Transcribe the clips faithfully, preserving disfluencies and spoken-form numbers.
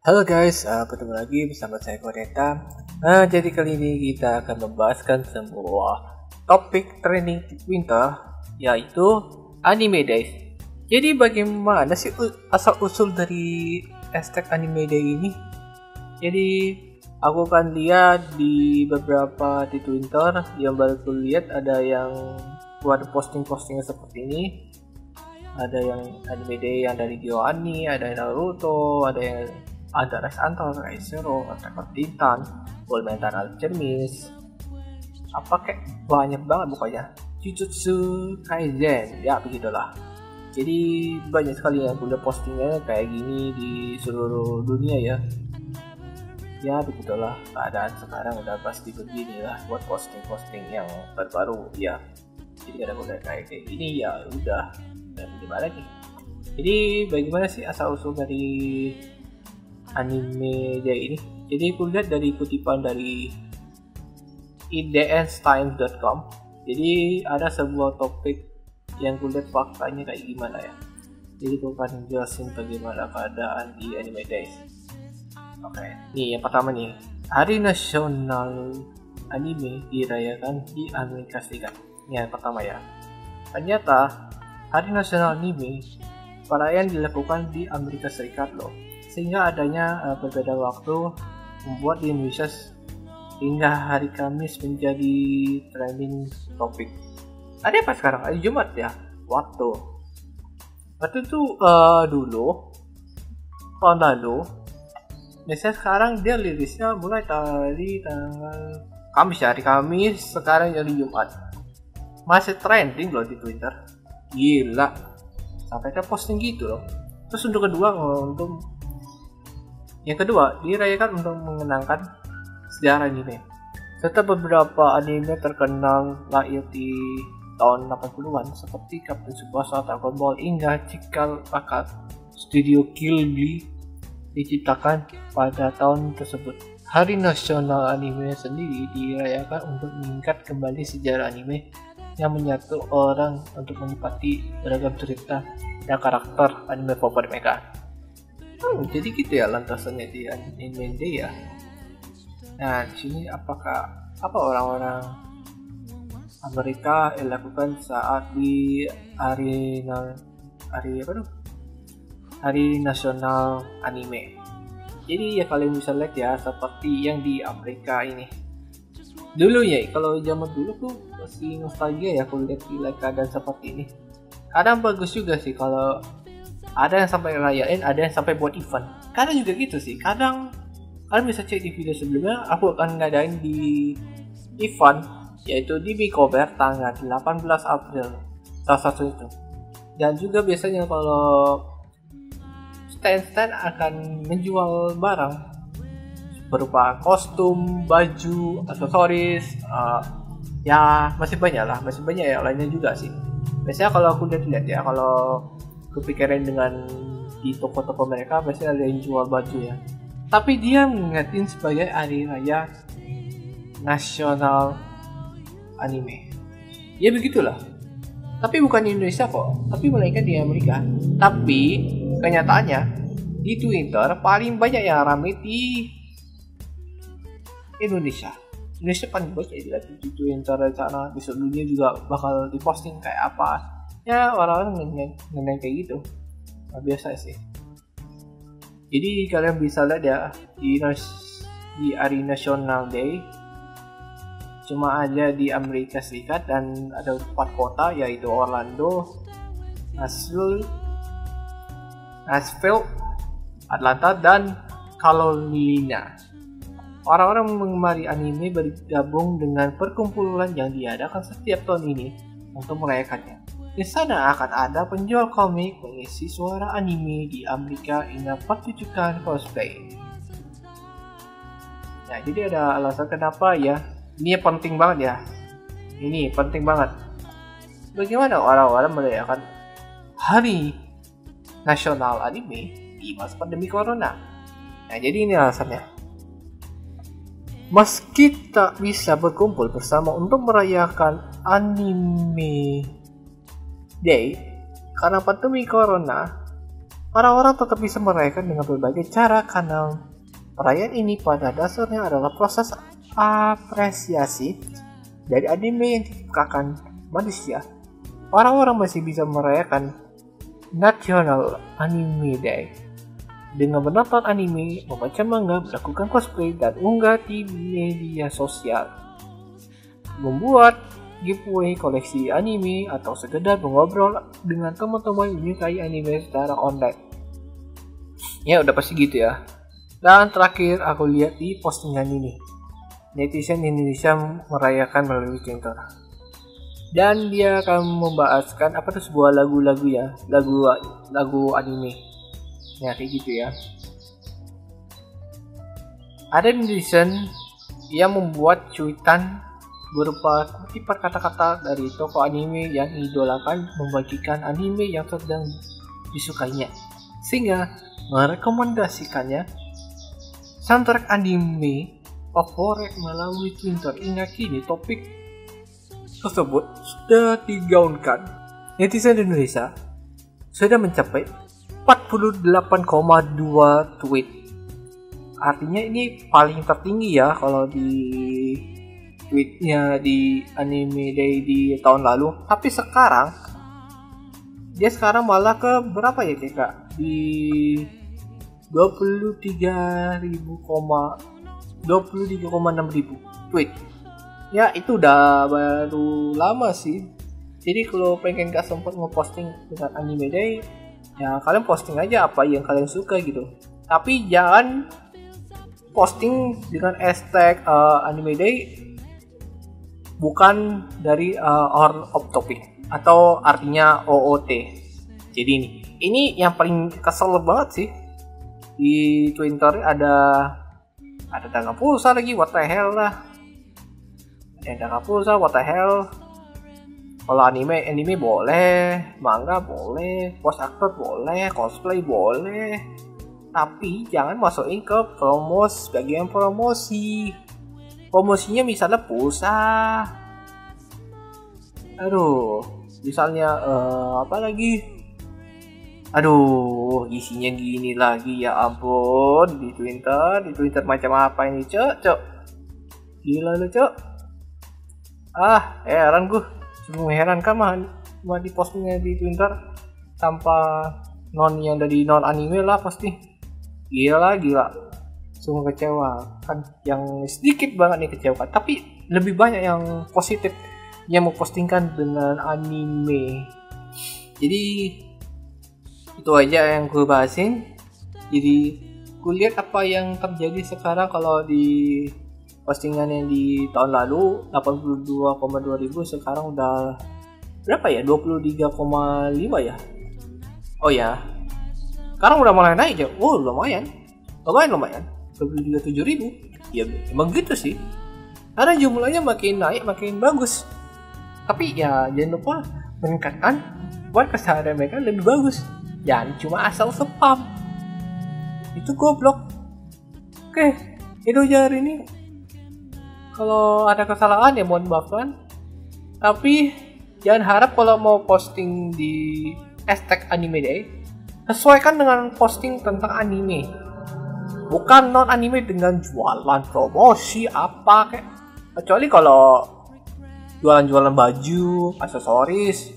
Halo guys, uh, bertemu lagi bersama saya Kodeta. Nah, jadi kali ini kita akan membahaskan sebuah topik trending winter, yaitu anime days. Jadi bagaimana sih asal usul dari hashtag anime day ini? Jadi aku kan lihat di beberapa di Twitter yang baru aku lihat ada yang buat posting-posting seperti ini. Ada yang anime day yang dari Giovanni, ada yang Naruto, ada yang ada Res Antal, Res Zero, Attack on Titan, Ultimate Alchemist, apa kek, banyak banget pokoknya, Jujutsu Kaizen, ya begitulah. Jadi banyak sekali yang udah postingnya kayak gini di seluruh dunia ya. Ya begitulah keadaan sekarang, udah pasti begini lah buat posting-posting yang terbaru ya. Jadi ada udah kayak gini ya udah, dan gimana lagi. Jadi bagaimana sih asal usul dari anime day ini? Jadi aku lihat dari kutipan dari i d n times dot com. Jadi ada sebuah topik yang aku lihat faktanya kayak gimana ya. Jadi aku akan jelasin bagaimana keadaan di anime days. Oke, okay. Nih yang pertama nih, Hari Nasional Anime dirayakan di Amerika Serikat. Ini yang pertama ya. Ternyata Hari Nasional Anime perayaan dilakukan di Amerika Serikat loh. Sehingga adanya uh, berbeda waktu membuat di Indonesia hingga hari Kamis menjadi trending topik. Ada apa sekarang? Ada Jumat ya? Waktu waktu itu uh, dulu tahun lalu, biasanya sekarang dia rilisnya mulai dari tanggal Kamis ya, hari Kamis, sekarang jadi Jumat. Masih trending loh di Twitter, gila, sampai ke posting gitu loh. Terus untuk kedua, untuk Yang kedua, dirayakan untuk mengenangkan sejarah anime, serta beberapa anime terkenal lahir di tahun delapan puluhan seperti Captain Tsubasa, Dragon Ball, hingga cikal bakal Studio Killy diciptakan pada tahun tersebut. Hari Nasional Anime sendiri dirayakan untuk meningkat kembali sejarah anime yang menyatu orang untuk menikmati beragam cerita dan karakter anime favorit mereka. Hmm, jadi gitu ya lantasannya di anime day ya. Nah di sini apakah apa orang-orang Amerika lakukan saat di hari hari apa tuh Hari Nasional Anime? Jadi ya kalian bisa lihat ya seperti yang di Amerika ini. Dulu ya, kalau zaman dulu tuh masih nostalgia ya kalau lihat keadaan seperti ini. Kadang bagus juga sih kalau ada yang sampai rayain, ada yang sampai buat event. Kadang juga gitu sih. Kadang kalian bisa cek di video sebelumnya, aku akan ngadain di event, yaitu di Bikober tanggal delapan belas April, salah satu itu. Dan juga biasanya kalau stand-stand akan menjual barang berupa kostum, baju, aksesoris, uh, ya masih banyak lah, masih banyak ya lainnya juga sih. Biasanya kalau aku lihat-lihat ya, kalau kepikiran dengan di toko-toko mereka pasti ada yang jual baju ya, tapi dia mengingatin sebagai hari raya nasional anime ya, begitulah. Tapi bukan di Indonesia kok, tapi melainkan di Amerika. Tapi kenyataannya di Twitter paling banyak yang ramai di Indonesia. Indonesia paling banyak di Twitter, di sana di seluruh dunia juga bakal diposting kayak apa ya, orang-orang ngeneng kayak gitu. Nah, biasa sih. Jadi kalian bisa lihat ya di, nas- di Hari National Day cuma ada di Amerika Serikat, dan ada empat kota yaitu Orlando, Nashville, Nashville, Atlanta, dan Carolina. Orang-orang mengemari anime bergabung dengan perkumpulan yang diadakan setiap tahun ini untuk merayakannya. Di sana akan ada penjual komik mengisi suara anime di Amerika hingga pertunjukan cosplay. Nah, jadi ada alasan kenapa ya. Ini penting banget ya. Ini penting banget. Bagaimana orang-orang merayakan Hari Nasional Anime di masa pandemi Corona? Nah, jadi ini alasannya. Meski tak bisa berkumpul bersama untuk merayakan anime day karena pandemi corona, Orang-orang tetap bisa merayakan dengan berbagai cara karena perayaan ini pada dasarnya adalah proses apresiasi dari anime yang diciptakan manusia. Orang-orang masih bisa merayakan National Anime Day dengan menonton anime, membaca manga, melakukan cosplay, dan unggah di media sosial, membuat giveaway koleksi anime, atau sekedar mengobrol dengan teman-teman menyukai anime secara online. Ya udah pasti gitu ya. Dan terakhir aku lihat di postingan ini, netizen Indonesia merayakan melalui Twitter, dan dia akan membahaskan apa tuh sebuah lagu-lagu ya, lagu lagu anime. Ya kayak gitu ya. Ada netizen yang membuat cuitan berupa kutipan kata-kata dari tokoh anime yang idolakan, membagikan anime yang sedang disukainya, sehingga merekomendasikannya soundtrack anime favorit melalui Twitter. Ingat, kini topik tersebut sudah digaungkan. Netizen Indonesia sudah mencapai empat puluh delapan koma dua tweet. Artinya ini paling tertinggi ya kalau di tweetnya di anime day di tahun lalu. Tapi sekarang dia sekarang malah ke berapa ya Kak? Di dua puluh tiga ribu, dua puluh tiga koma enam ribu tweet. Ya itu udah baru lama sih. Jadi kalau pengen gak sempat ngeposting dengan anime day, ya kalian posting aja apa yang kalian suka gitu. Tapi jangan posting dengan hashtag uh, anime day bukan dari uh, or off topic atau artinya O O T. Jadi ini ini yang paling kesel banget sih di Twitter. Ada ada tanggal pulsa lagi, what the hell lah. Ada tanggal pulsa, what the hell. Kalau anime, anime boleh, manga boleh, voice actor boleh, cosplay boleh, tapi jangan masukin ke promos, bagian promosi. Promosinya misalnya pulsa, aduh, misalnya uh, apa lagi, aduh, isinya gini lagi ya ampun di Twitter, di Twitter macam apa ini cok, cok, gila lu cok, ah, heran gue. Mengherankan mah, mah di postingnya di Twitter tanpa non yang dari non anime lah pasti. Gila gila. Sungguh kecewa kan, yang sedikit banget nih kecewa, tapi lebih banyak yang positif yang mempostingkan dengan anime. Jadi itu aja yang gue bahasin. Jadi gue lihat apa yang terjadi sekarang kalau di postingan yang di tahun lalu delapan puluh dua koma dua ribu, sekarang udah berapa ya, dua puluh tiga koma lima ya. Oh ya, sekarang udah mulai naik ya. Oh lumayan, lumayan lumayan dua puluh tiga koma tujuh ribu ya. Emang gitu sih, karena jumlahnya makin naik makin bagus. Tapi ya jangan lupa meningkatkan buat keseharian mereka lebih bagus, jangan cuma asal spam itu goblok. Oke, itu aja hari ini. Kalau ada kesalahan ya mohon maafkan. Tapi jangan harap kalau mau posting di hashtag anime day, sesuaikan dengan posting tentang anime, bukan non anime dengan jualan promosi apa kayak. Kecuali kalau jualan-jualan baju, aksesoris,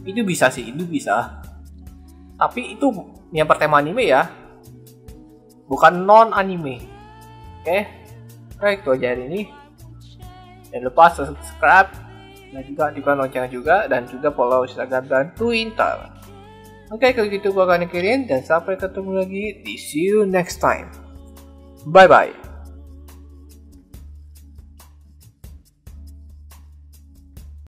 itu bisa sih, itu bisa. Tapi itu yang bertema anime ya, bukan non anime. Oke, okay? Oke, itu aja hari ini. Jangan lupa subscribe dan juga aktifkan lonceng juga, dan juga follow Instagram dan Twitter. Oke, kalau gitu gue akan akhirin, dan sampai ketemu lagi di see you next time. Bye bye.